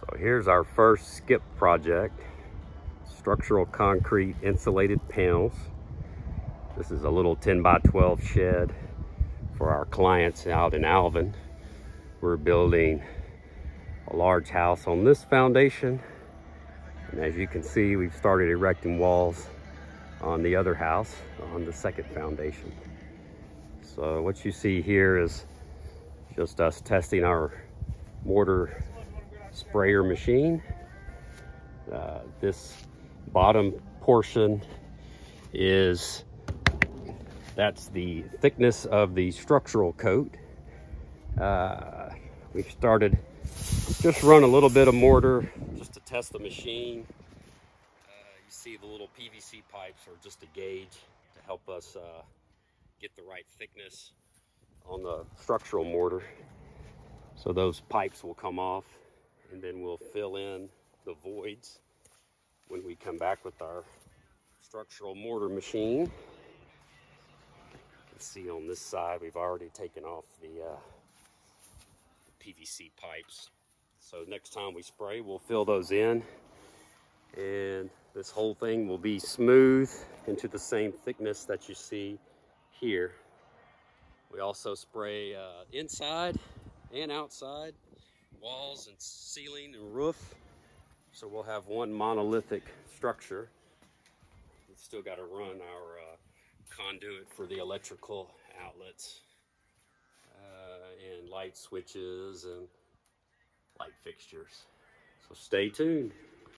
So here's our first SCIP project, structural concrete insulated panels. This is a little 10 by 12 shed for our clients out in Alvin. We're building a large house on this foundation. And as you can see, we've started erecting walls on the other house, on the second foundation. So what you see here is just us testing our mortar sprayer machine. This bottom portion is, that's the thickness of the structural coat. We've started, just run a little bit of mortar just to test the machine. You see the little PVC pipes are just a gauge to help us get the right thickness on the structural mortar. So those pipes will come off, and then we'll fill in the voids when we come back with our structural mortar machine. You can see on this side we've already taken off the PVC pipes. So next time we spray, we'll fill those in, and this whole thing will be smooth into the same thickness that you see here. We also spray inside and outside, walls and ceiling and roof. So we'll have one monolithic structure. We've still got to run our conduit for the electrical outlets and light switches and light fixtures. So stay tuned.